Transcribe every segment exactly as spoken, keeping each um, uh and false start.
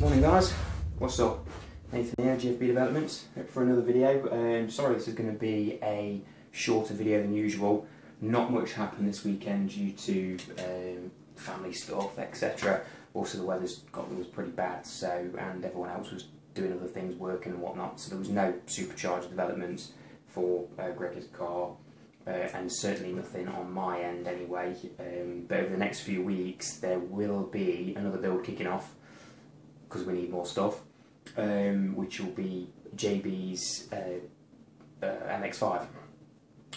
Morning guys, what's up? Nathan here, G F B Developments, for another video. Um, sorry this is going to be a shorter video than usual. Not much happened this weekend due to um, family stuff, et cetera. Also the weather got was pretty bad, so and everyone else was doing other things, working and whatnot, so there was no supercharged developments for uh, Greg's car, uh, and certainly nothing on my end anyway. Um, but over the next few weeks there will be another build kicking off, because we need more stuff, um, which will be J B's uh, uh, M X five.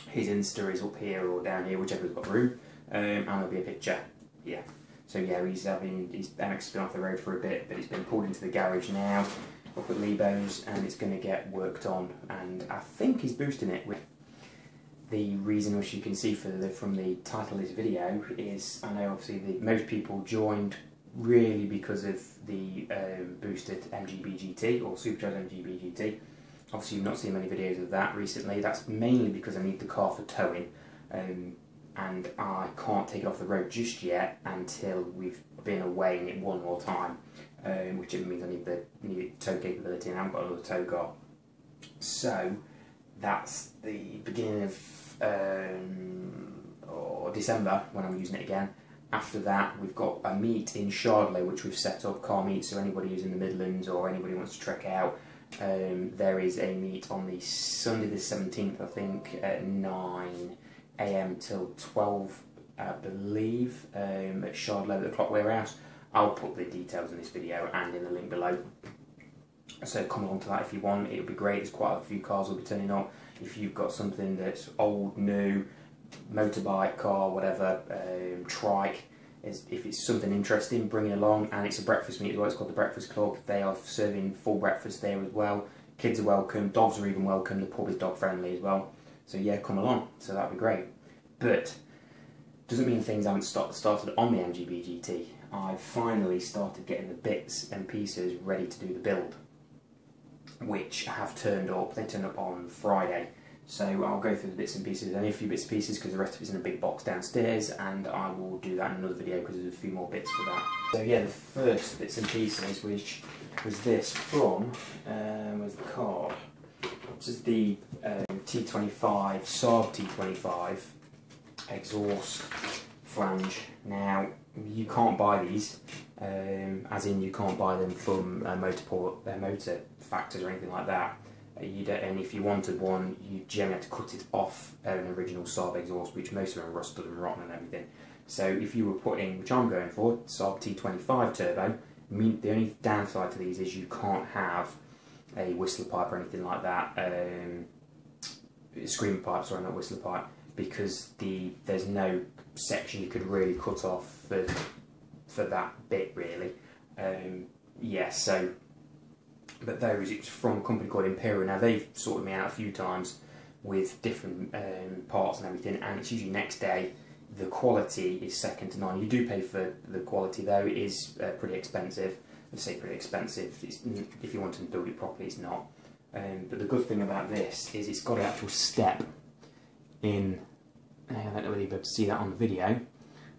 His Insta is up here or down here, whichever's got room, um, and there'll be a picture. Yeah. So yeah, he's having his M X's been off the road for a bit, but it's been pulled into the garage now, up at Lebo's, and it's going to get worked on. And I think he's boosting it with the reason, which you can see for the, from the title of this video, is I know obviously the, most people joined really because of the um, boosted M G B G T or supercharged M G B G T. Obviously you've not seen many videos of that recently. That's mainly because I need the car for towing, um, and I can't take it off the road just yet until we've been away in it one more time, um, which it means I need the need tow capability and I haven't got another tow car. So that's the beginning of um, or December when I'm using it again. After that, we've got a meet in Shardlow, which we've set up, car meet, so anybody who's in the Midlands or anybody who wants to trek out, um, there is a meet on the Sunday the seventeenth, I think, at nine A M till twelve, I believe, um, at Shardlow at the Clock Warehouse. I'll put the details in this video and in the link below. So come along to that if you want, it'll be great. There's quite a few cars will be turning up. If you've got something that's old, new, motorbike, car, whatever, um, trike, is, if it's something interesting, bring it along. And it's a breakfast meet as well, it's called the Breakfast Club. They are serving full breakfast there as well. Kids are welcome, dogs are even welcome, the pub is dog friendly as well. So yeah, come along, so that'd be great. But doesn't mean things haven't start, started on the M G B G T. I've finally started getting the bits and pieces ready to do the build, which have turned up. They turned up on Friday. So I'll go through the bits and pieces, only a few bits and pieces because the rest of it's in a big box downstairs, and I will do that in another video because there's a few more bits for that. So yeah, the first bits and pieces, which was this from, um, was the card. This is the um, T twenty-five, Saab T twenty-five exhaust flange. Now, you can't buy these, um, as in you can't buy them from uh, motor, port, uh, motor factors or anything like that. You don't, and if you wanted one, you generally had to cut it off an original Saab exhaust, which most of them are rusted and rotten and everything. So if you were putting, which I'm going for, Saab T twenty-five turbo, the only downside to these is you can't have a Whistler pipe or anything like that, um, screamer pipe, sorry, not Whistler pipe, because the there's no section you could really cut off for, for that bit, really. Um, yeah, so... But those, it's from a company called Imperial. Now they've sorted me out a few times with different um, parts and everything, and it's usually next day. The quality is second to none. You do pay for the quality though. It is uh, pretty expensive. I'd say pretty expensive. It's, if you want to build it properly, it's not. Um, but the good thing about this is it's got an actual step in. I don't know whether you'll be able to see that on the video,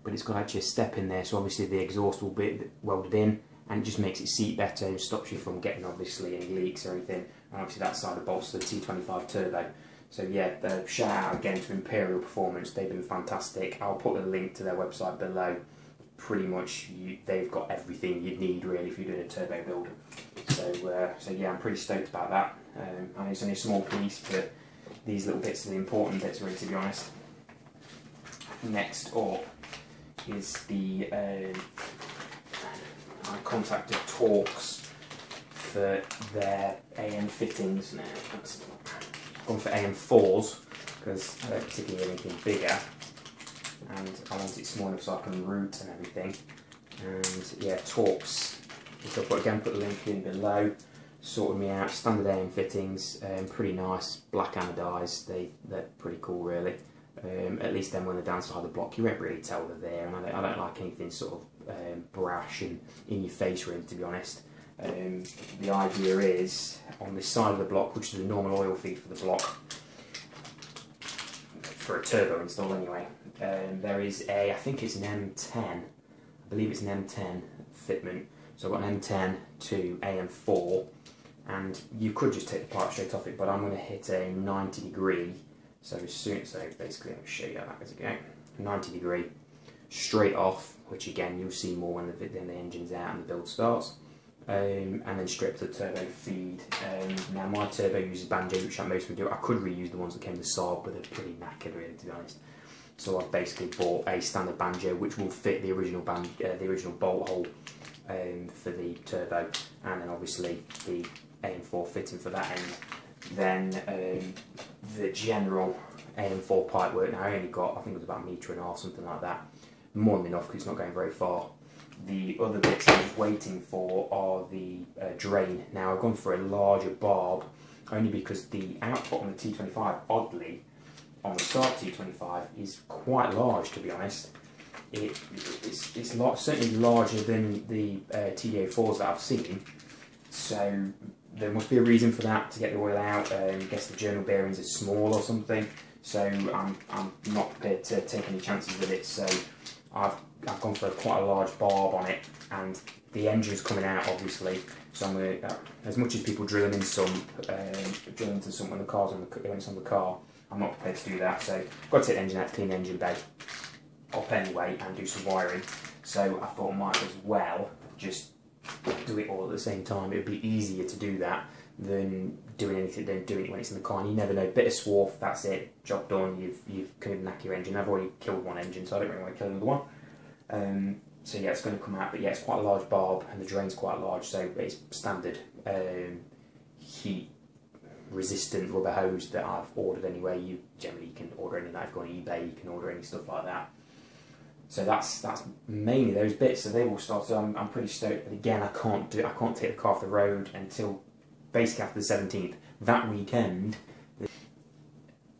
but it's got actually a step in there. So obviously the exhaust will be welded in, and it just makes it seat better and stops you from getting, obviously, any leaks or anything. And obviously that side of bolts, the T twenty-five Turbo. So yeah, uh, shout out again to Imperial Performance. They've been fantastic. I'll put the link to their website below. Pretty much you, they've got everything you need, really, if you're doing a turbo build. So, uh, so yeah, I'm pretty stoked about that. Um, and it's only a small piece, but these little bits are the important bits, really, to be honest. Next up is the... Uh, I contacted Torx for their A N fittings now. I've gone for A N fours because I don't particularly need anything bigger, and I want it small enough so I can route and everything. And yeah, Torx, which I'll put, again, put the link in below, sorted me out. Standard A N fittings, um, pretty nice, black anodised, they, they're pretty cool, really. Um, at least then when they're downside of the block, you won't really tell they're there, and I don't, I don't like anything sort of Um, brash and in your face, really, to be honest. Um, the idea is on this side of the block, which is the normal oil feed for the block for a turbo install anyway, um, there is a, I think it's an M ten, I believe it's an M ten fitment, So I've got an M ten to A N four, and you could just take the part straight off it, but I'm going to hit a ninety degree, so as soon, so basically I'll show you how that goes again, ninety degree, straight off, which again you'll see more when the, when the engine's out and the build starts, um, and then strip to the turbo feed. Um, now my turbo uses banjo, which I mostly do. I could reuse the ones that came to Saab, but they're pretty knackered really, to be honest. So I've basically bought a standard banjo, which will fit the original band, uh, the original bolt hole um, for the turbo, and then obviously the A N four fitting for that end. Then um, the general A N four pipe work. Now I only got, I think it was about a metre and a half, something like that. More than enough because it's not going very far. The other bits I was waiting for are the uh, drain. Now I've gone for a larger barb only because the output on the T twenty-five, oddly, on the Saab T twenty-five is quite large, to be honest. It, it's it's lot, certainly larger than the uh, T D A fours that I've seen, so there must be a reason for that, to get the oil out. Um, I guess the journal bearings are small or something, so I'm, I'm not prepared to take any chances with it, so I've, I've gone for quite a large barb on it, and the engine's coming out obviously, so I'm gonna, uh, as much as people drill in some, uh, drill into some when the car's on the, when it's on the car, I'm not prepared to do that, so I've got to take the engine out to clean the engine bay up anyway and do some wiring. So I thought I might as well just do it all at the same time. It would be easier to do that than doing anything, than doing it when it's in the car. And you never know, bit of swarf, that's it, job done, you've, you've couldn't knack your engine. I've already killed one engine, so I don't really want to kill another one. Um, so yeah, it's going to come out, but yeah, it's quite a large barb and the drain's quite large, so it's standard um, heat resistant rubber hose that I've ordered anyway. You generally can order any of that. If you go on eBay, you can order any stuff like that. So that's that's mainly those bits. So they all start. So I'm, I'm pretty stoked. But again, I can't do. I can't take the car off the road until basically after the seventeenth. That weekend.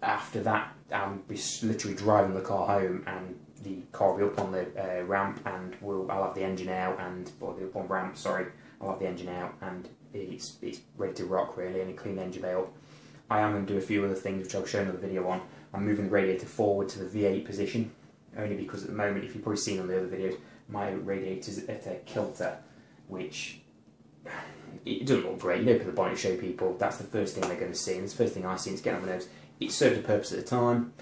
After that, I'll be literally driving the car home, and the car will be up on the uh, ramp, and we'll I'll have the engine out, and or the up on ramp. Sorry, I'll have the engine out and. It's, it's ready to rock really, and a clean engine bay up. I am going to do a few other things which I'll show another video on. I'm moving the radiator forward to the V eight position, only because at the moment, if you've probably seen on the other videos, my radiator's at a kilter, which it doesn't look great. You open the bonnet, show people, that's the first thing they're going to see, and it's the first thing I see, it's getting on my nerves. It served a purpose at the time,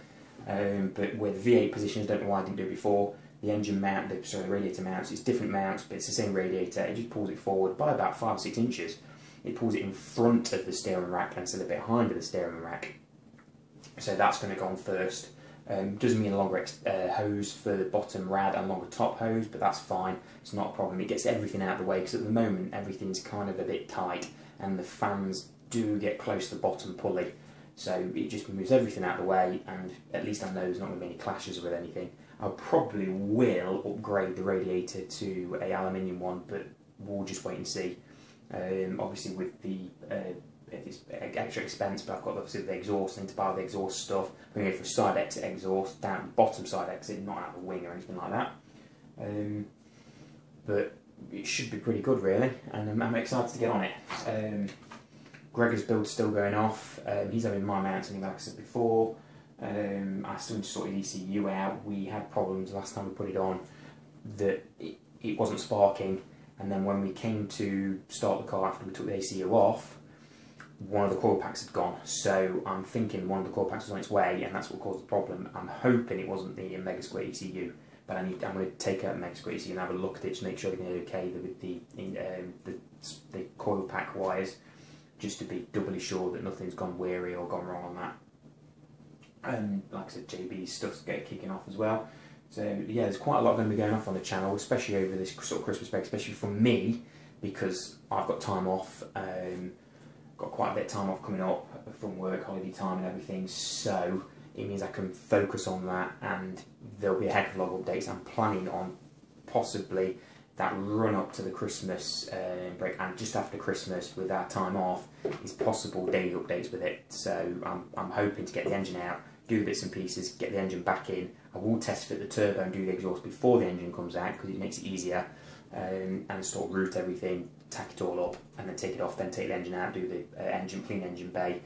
um, but with the V eight positions, I don't know why I didn't do it before. The engine mount, the, sorry, the radiator mounts, it's different mounts, but it's the same radiator. It just pulls it forward by about five or six inches. It pulls it in front of the steering rack and it's a little bit behind of the steering rack. So that's going to go on first. Um, doesn't mean a longer uh, hose for the bottom rad and longer top hose, but that's fine. It's not a problem. It gets everything out of the way, because at the moment everything's kind of a bit tight and the fans do get close to the bottom pulley. So it just moves everything out of the way, and at least I know there's not going to be any clashes with anything. I probably will upgrade the radiator to a aluminium one, but we'll just wait and see. Um, obviously with the uh, it's extra expense, but I've got obviously the exhaust, I need to buy the exhaust stuff. I'm going to go for a side exit exhaust, down the bottom side exit, not out the wing or anything like that. Um, but it should be pretty good really, and I'm, I'm excited to get on it. Um, Gregor's build's still going off, um, he's having my mounting like I said before. Um, I still need to sort the E C U out. We had problems last time we put it on that it, it wasn't sparking, and then when we came to start the car after we took the E C U off, one of the coil packs had gone, so I'm thinking one of the coil packs was on its way and that's what caused the problem. I'm hoping it wasn't the MegaSquirt E C U, but I need, I'm going to take out the MegaSquirt E C U and have a look at it to make sure everything's okay with the, um, the, the coil pack wires, just to be doubly sure that nothing's gone weary or gone wrong on that. Um, like I said, J B's stuff's getting kicking off as well. So yeah, there's quite a lot going to be going off on the channel, especially over this sort of Christmas break, especially for me, because I've got time off, um, got quite a bit of time off coming up from work, holiday time and everything, so it means I can focus on that, and there'll be a heck of a lot of updates. I'm planning on possibly that run up to the Christmas uh, break, and just after Christmas with our time off, is possible daily updates with it, so I'm, I'm hoping to get the engine out, do the bits and pieces, get the engine back in. I will test fit the turbo and do the exhaust before the engine comes out, because it makes it easier, um, and sort of route everything, tack it all up, and then take it off, then take the engine out, do the uh, engine, clean engine bay,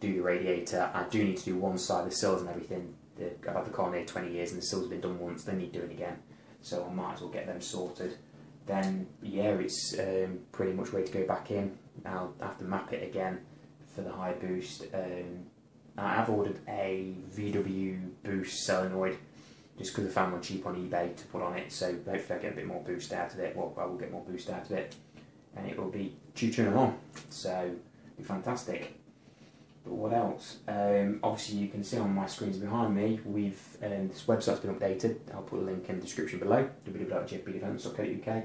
do the radiator. I do need to do one side, the sills and everything. The, I've had the car near twenty years and the sills have been done once, they need doing again, so I might as well get them sorted. then yeah, it's um, pretty much ready to go back in. I'll have to map it again for the high boost. Um, I have ordered a V W boost solenoid just because I found one cheap on eBay to put on it, so hopefully I get a bit more boost out of it. Well, I will get more boost out of it, and it will be choo-chooing along, so it'll be fantastic. But what else? Um, obviously you can see on my screens behind me, we've um, this website's been updated. I'll put a link in the description below, w w w dot g f b developments dot co dot u k.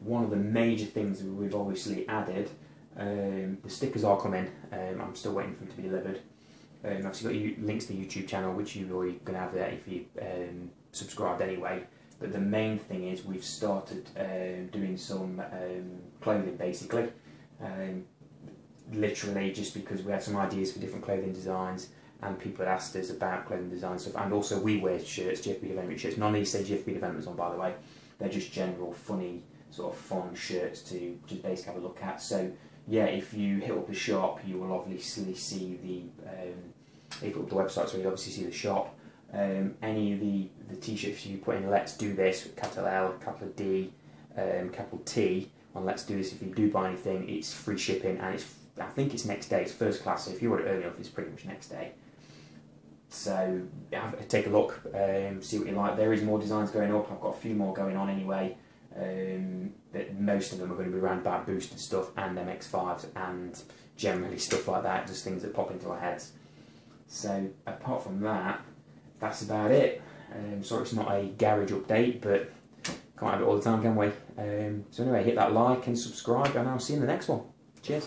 One of the major things that we've obviously added, um, the stickers are coming. um, I'm still waiting for them to be delivered. Um, I've also got links to the YouTube channel, which you're already going to have there if you um, subscribed anyway. But the main thing is we've started uh, doing some um, clothing, basically. Um, literally just because we had some ideas for different clothing designs, and people had asked us about clothing design stuff. And also we wear shirts, G F B Development shirts. None of these say G F B Developments on, by the way. They're just general, funny, sort of fun shirts to just basically have a look at. So yeah, if you hit up the shop, you will obviously see the, um, if you look at the website, so you'll obviously see the shop. Um, any of the, the t-shirts you put in Let's Do This, capital L, capital D, um, capital T, on Let's Do This, if you do buy anything, it's free shipping, and it's, I think it's next day, it's first class, so if you order it early enough, it's pretty much next day. So have, take a look, um, see what you like. There is more designs going up, I've got a few more going on anyway. Um, that most of them are going to be around about boosted stuff and M X fives and generally stuff like that, just things that pop into our heads. So apart from that, that's about it. Um, sorry it's not a garage update, but can't have it all the time, can we? Um, so anyway, hit that like and subscribe, and I'll see you in the next one. Cheers.